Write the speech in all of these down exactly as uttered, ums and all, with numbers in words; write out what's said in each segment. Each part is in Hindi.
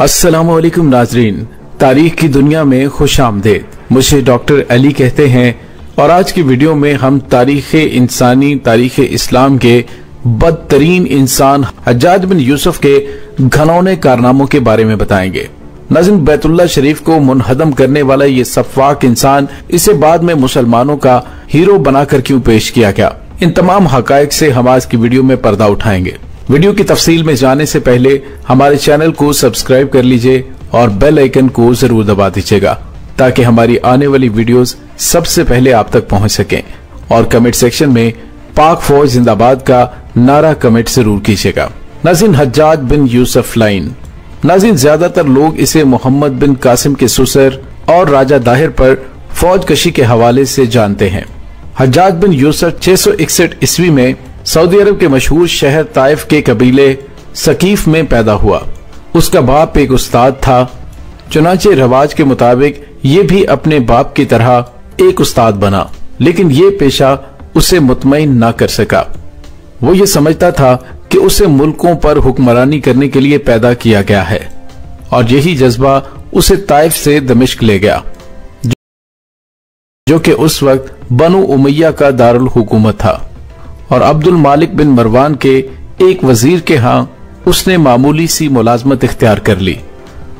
अस्सलामुअलैकुम नाजरीन, तारीख की दुनिया में खुश आमदेद। मुझे डॉक्टर अली कहते हैं और आज की वीडियो में हम तारीख इंसानी, तारीख इस्लाम के बदतरीन इंसान हज्जाज बिन यूसुफ के घनौने कारनामों के बारे में बताएंगे। नाज़रीन, बैतुल्ला शरीफ को मुनहदम करने वाला ये सफाक इंसान इसे बाद में मुसलमानों का हीरो बनाकर क्यों पेश किया गया, इन तमाम हकायक से हम आज की वीडियो में पर्दा उठाएंगे। वीडियो की तफसील में जाने से पहले हमारे चैनल को सब्सक्राइब कर लीजिए और बेल आइकन को जरूर दबा दीजिएगा ताकि हमारी आने वाली वीडियोस सबसे पहले आप तक पहुंच सकें, और कमेंट सेक्शन में पाक फौज जिंदाबाद का नारा कमेंट जरूर कीजिएगा। नाज़रीन, हज्जाज बिन यूसुफ लाइन। नाज़रीन, ज्यादातर लोग इसे मोहम्मद बिन कासिम के सुसर और राजा दाहिर पर फौज कशी के हवाले से जानते हैं। हज्जाज बिन यूसुफ छह सौ इकसठ ईस्वी में सऊदी अरब के मशहूर शहर ताइफ के कबीले सकीफ में पैदा हुआ। उसका बाप एक उस्ताद था, चुनाचे रवाज के मुताबिक ये भी अपने बाप की तरह एक उस्ताद बना, लेकिन ये पेशा उसे मुतमईन ना कर सका। वो ये समझता था कि उसे मुल्कों पर हुक्मरानी करने के लिए पैदा किया गया है, और यही जज्बा उसे ताइफ से दमिश्क ले गया, जो कि उस वक्त बनु उमैया का दारुल हुकूमत था, और अब्दुल मालिक बिन मरवान के एक वजीर के हां उसने मामूली सी मुलाजमत इख्तियार कर ली।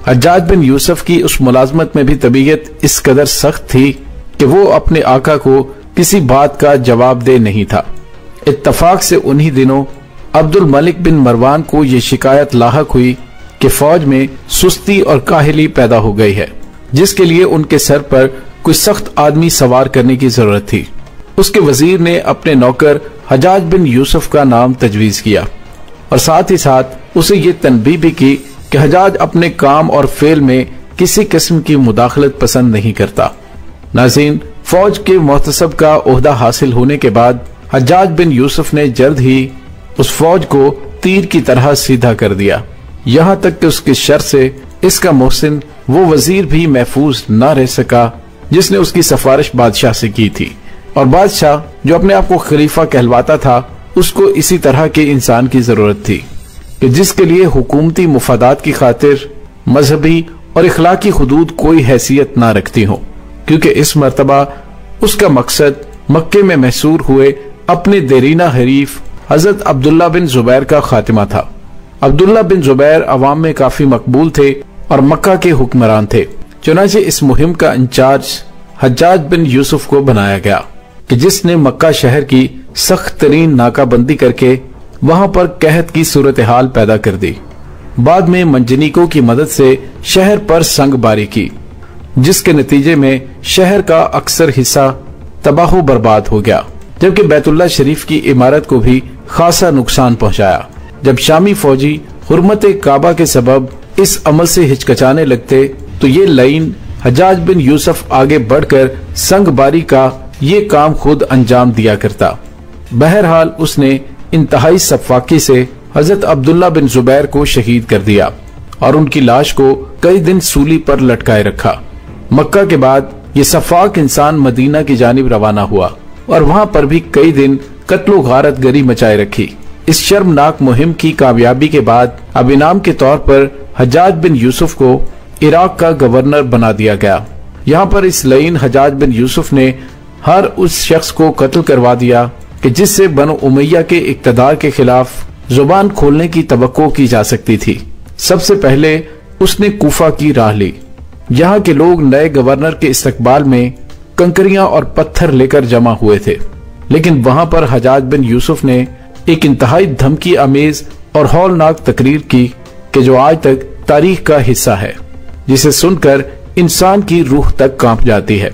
हज्जाज बिन यूसुफ की उस मुलाजमत में भी तबीयत इस कदर सख्त थी कि वो अपने आका को किसी बात का जवाब दे नहीं था। इत्तफाक से उन्हीं दिनों अब्दुल मालिक बिन मरवान को ये शिकायत लाहक हुई कि फौज में सुस्ती और काहली पैदा हो गई है, जिसके लिए उनके सर पर कोई सख्त आदमी सवार करने की जरूरत थी। उसके वजीर ने अपने नौकर हज्जाज बिन यूसुफ का नाम तजवीज किया, और साथ ही साथ उसे ये तनबीह भी की कि हज्जाज अपने काम और फेल में किसी किस्म की मुदाखलत पसंद नहीं करता। नाज़रीन, फौज के मोहतसब का ओहदा हासिल होने के बाद हज्जाज बिन यूसुफ ने जल्द ही उस फौज को तीर की तरह सीधा कर दिया, यहाँ तक कि उसकी शर से इसका मोहसिन वो वजीर भी महफूज ना रह सका जिसने उसकी सिफारिश बादशाह से की थी, और बादशाह जो अपने आप को खलीफा कहलवाता था उसको इसी तरह के इंसान की जरूरत थी कि जिसके लिए हुकूमती मुफादात की खातिर मजहबी और इखलाकी हुदूद कोई हैसियत ना रखती हो, क्योंकि इस मरतबा उसका मकसद मक्के में महसूर हुए अपने देरीना हरीफ हजरत अब्दुल्ला बिन जुबैर का खातिमा था। अब्दुल्ला बिन जुबैर अवाम में काफी मकबूल थे और मक्का के हुक्मरान थे, चुनांचे इस मुहिम का इंचार्ज हज्जाज बिन यूसुफ को बनाया गया कि जिसने मक्का शहर की सख्त तरीन नाकाबंदी करके वहां पर कहत की सूरत हाल पैदा कर दी। बाद में मंजनीकों की मदद से शहर पर संगबारी की, जिसके नतीजे में शहर का अक्सर हिस्सा तबाह बर्बाद हो गया, जबकि बैतुल्ला शरीफ की इमारत को भी खासा नुकसान पहुंचाया। जब शामी फौजी हुर्मते काबा के सबब इस अमल से हिचकचाने लगते तो ये लाइन हज्जाज बिन यूसुफ आगे बढ़कर संगबारी का ये काम खुद अंजाम दिया करता। बहरहाल उसने इंतहाई सफाकी से हजरत अब्दुल्ला बिन जुबैर को शहीद कर दिया और उनकी लाश को कई दिन सूली पर लटकाए रखा। मक्का के बाद ये सफाक इंसान मदीना की जानिब रवाना हुआ और वहां पर भी कई दिन कत्लो गारत गरी मचाए रखी। इस शर्मनाक मुहिम की कामयाबी के बाद अब इनाम के तौर पर हज्जाज बिन यूसुफ को इराक का गवर्नर बना दिया गया। यहाँ पर इस लाइन हज्जाज बिन यूसुफ ने हर उस शख्स को कत्ल करवा दिया कि जिससे बनु उमैया के इक्तदार के खिलाफ जुबान खोलने की तवक्को की जा सकती थी। सबसे पहले उसने कूफा की राह ली। यहाँ के लोग नए गवर्नर के इस्तकबाल में कंकरियां और पत्थर लेकर जमा हुए थे, लेकिन वहां पर हज्जाज बिन यूसुफ ने एक इंतहाई धमकी आमेज और हौलनाक तकरीर की कि जो आज तक तारीख का हिस्सा है, जिसे सुनकर इंसान की रूह तक कांप जाती है।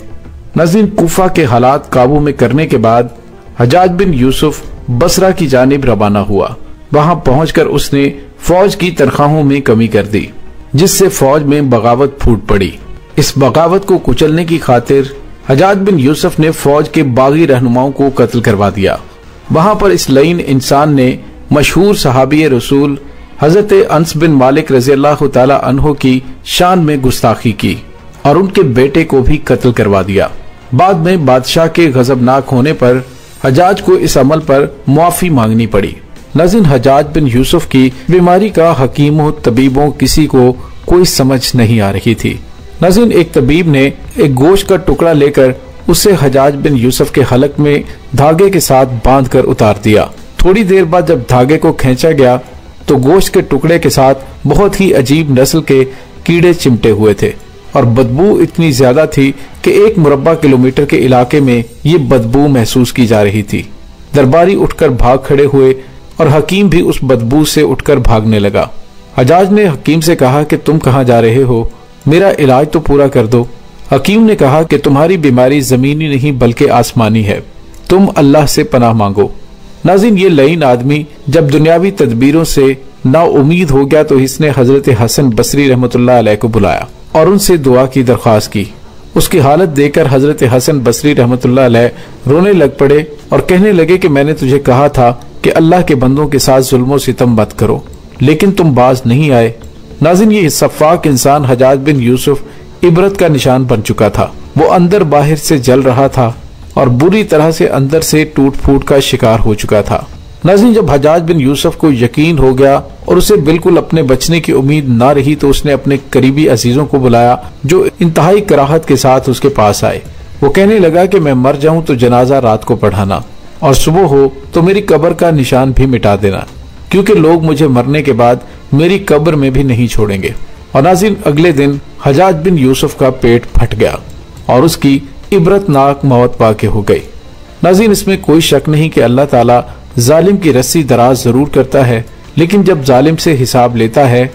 नाज़रीन, कूफा के हालात काबू में करने के बाद हज्जाज बिन यूसुफ बसरा की जानिब रवाना हुआ। वहां पहुंचकर उसने फौज की तनख्वाहों में कमी कर दी, जिससे फौज में बगावत फूट पड़ी। इस बगावत को कुचलने की खातिर हज्जाज बिन यूसुफ ने फौज के बागी रहनुमाओं को कत्ल करवा दिया। वहां पर इस लाइन इंसान ने मशहूर सहाबी रसूल हजरत अनस बिन मालिक रजी अल्लाह तआला अन्हो की शान में गुस्ताखी की और उनके बेटे को भी कत्ल करवा दिया। बाद में बादशाह के गजबनाक होने पर हज्जाज को इस अमल पर मुआफी मांगनी पड़ी। नाज़रीन, हज्जाज बिन यूसुफ की बीमारी का हकीमों तबीबों किसी को कोई समझ नहीं आ रही थी। नाज़रीन, एक तबीब ने एक गोश्त का टुकड़ा लेकर उसे हज्जाज बिन यूसुफ के हलक में धागे के साथ बांधकर उतार दिया। थोड़ी देर बाद जब धागे को खींचा गया तो गोश्त के टुकड़े के साथ बहुत ही अजीब नस्ल के कीड़े चिमटे हुए थे और बदबू इतनी ज्यादा थी कि एक मुरब्बा किलोमीटर के इलाके में ये बदबू महसूस की जा रही थी। दरबारी उठकर भाग खड़े हुए और हकीम भी उस बदबू से उठकर भागने लगा। हज्जाज ने हकीम से कहा कि तुम कहाँ जा रहे हो, मेरा इलाज तो पूरा कर दो। हकीम ने कहा कि तुम्हारी बीमारी जमीनी नहीं बल्कि आसमानी है, तुम अल्लाह से पनाह मांगो। नाज़रीन, ये लईन आदमी जब दुनियावी तदबीरों से ना उम्मीद हो गया तो इसने हजरत हसन बसरी रहमतुल्लाह अलैह को बुलाया और उनसे दुआ की दरख्वास्त की। उसकी हालत देखकर हजरत हसन बसरी रहमतुल्लाह अलैह रोने लग पड़े और कहने लगे कि मैंने तुझे कहा था कि अल्लाह के बंदों के साथ जुल्मों सितम मत करो, लेकिन तुम बाज नहीं आए। नाज़रीन, ये सफाक इंसान हज्जाज बिन यूसुफ इबरत का निशान बन चुका था। वो अंदर बाहर से जल रहा था और बुरी तरह से अंदर से टूट फूट का शिकार हो चुका था। नाज़रीन, जब हज्जाज बिन यूसुफ को यकीन हो गया और उसे बिल्कुल अपने बचने की उम्मीद ना रही तो उसने अपने करीबी अजीजों को बुलाया जो इंतहाई कराहत के साथ उसके पास आए। वो कहने लगा कि मैं मर जाऊं तो जनाजा रात को पढ़ाना और सुबह हो तो मेरी कब्र का निशान भी मिटा देना, क्योंकि लोग मुझे मरने के बाद मेरी कब्र में भी नहीं छोड़ेंगे। और नाज़रीन, अगले दिन हज्जाज बिन यूसुफ का पेट फट गया और उसकी इबरतनाक मौत वाक़े हो गई। नाज़रीन, इसमें कोई शक नहीं कि अल्लाह ताला जालिम की रस्सी दराज जरूर करता है, लेकिन जब जालिम से हिसाब लेता है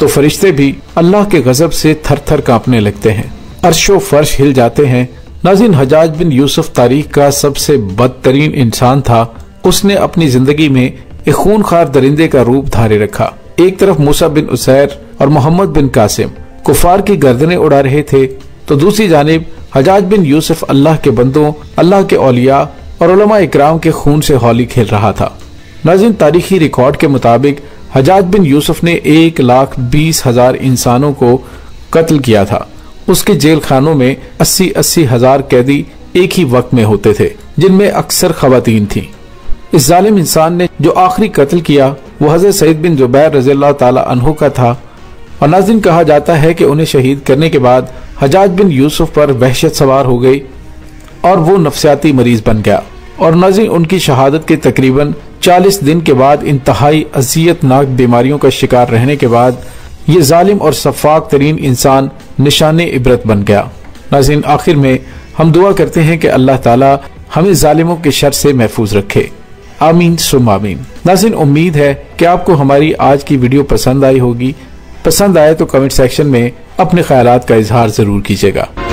तो फरिश्ते भी अल्लाह के गजब से थर थर कांपने लगते हैं, अर्शो फर्श हिल जाते हैं। नाज़रीन, हज्जाज बिन यूसुफ तारीख का सबसे बदतरीन इंसान था। उसने अपनी जिंदगी में एक खूनखार दरिंदे का रूप धारे रखा। एक तरफ मूसा बिन उसेर और मोहम्मद बिन कासिम कुफार की गर्दनें उड़ा रहे थे तो दूसरी जानिब हज्जाज बिन यूसुफ अल्लाह के बंदों, अल्लाह के औलिया और उलमा इकराम के खून से होली खेल रहा था। नाज़रीन, तारीखी रिकॉर्ड के मुताबिक हज्जाज बिन यूसुफ ने एक लाख बीस हजार इंसानों को कत्ल किया था। उसके जेल खानों में अस्सी अस्सी हजार कैदी एक ही वक्त में होते थे, जिनमें अक्सर खवातीन थीं। इस जालिम इंसान ने जो आखिरी कत्ल किया वो हजरत सईद बिन जुबैर रज़ियल्लाहु ताला अन्हु का था। और नाज़रीन, कहा जाता है कि उन्हें शहीद करने के बाद हज्जाज बिन यूसुफ पर वहशत सवार हो गई और वो नफसियाती मरीज बन गया। और नाज़रीन, उनकी शहादत के तकरीबन चालीस दिन के बाद इंतहाई अजियतनाक बीमारियों का शिकार रहने के बाद ये जालिम और सफाक तरीन इंसान निशाने इबरत बन गया। नाज़रीन, आखिर में हम दुआ करते हैं कि अल्लाह ताला हमें जालिमों के शर से महफूज रखे। आमीन सुम आमीन। नाज़रीन, उम्मीद है कि आपको हमारी आज की वीडियो पसंद आई होगी। पसंद आए तो कमेंट सेक्शन में अपने ख्यालात का इजहार जरूर कीजिएगा।